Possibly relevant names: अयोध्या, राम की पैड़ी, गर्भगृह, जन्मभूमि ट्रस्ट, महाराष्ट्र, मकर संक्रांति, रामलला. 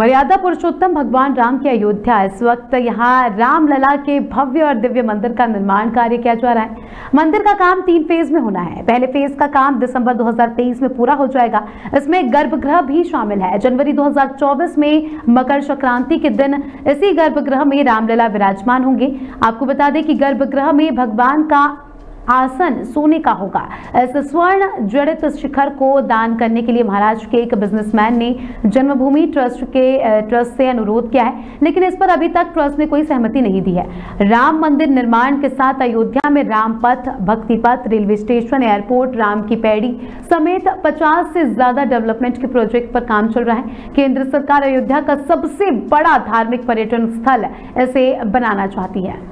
मर्यादा पुरुषोत्तम भगवान राम की अयोध्या इस वक्त यहाँ रामलला के भव्य और दिव्य मंदिर का निर्माण कार्य किया जा रहा है। मंदिर का काम 3 फेज में होना है। पहले फेज का काम दिसंबर 2023 में पूरा हो जाएगा। इसमें गर्भगृह भी शामिल है। जनवरी 2024 में मकर संक्रांति के दिन इसी गर्भगृह में रामलला विराजमान होंगे। आपको बता दें कि गर्भगृह में भगवान का आसन सोने का होगा। इस स्वर्ण जड़ित शिखर को दान करने के लिए महाराष्ट्र के एक बिजनेसमैन ने जन्मभूमि ट्रस्ट से अनुरोध किया है, लेकिन इस पर अभी तक ट्रस्ट ने कोई सहमति नहीं दी है। राम मंदिर निर्माण के साथ अयोध्या में रामपथ, भक्ति पथ, railway station, airport, राम की पैड़ी समेत 50 से ज्यादा डेवलपमेंट के प्रोजेक्ट पर काम चल रहा है। केंद्र सरकार अयोध्या का सबसे बड़ा धार्मिक पर्यटन स्थल इसे बनाना चाहती है।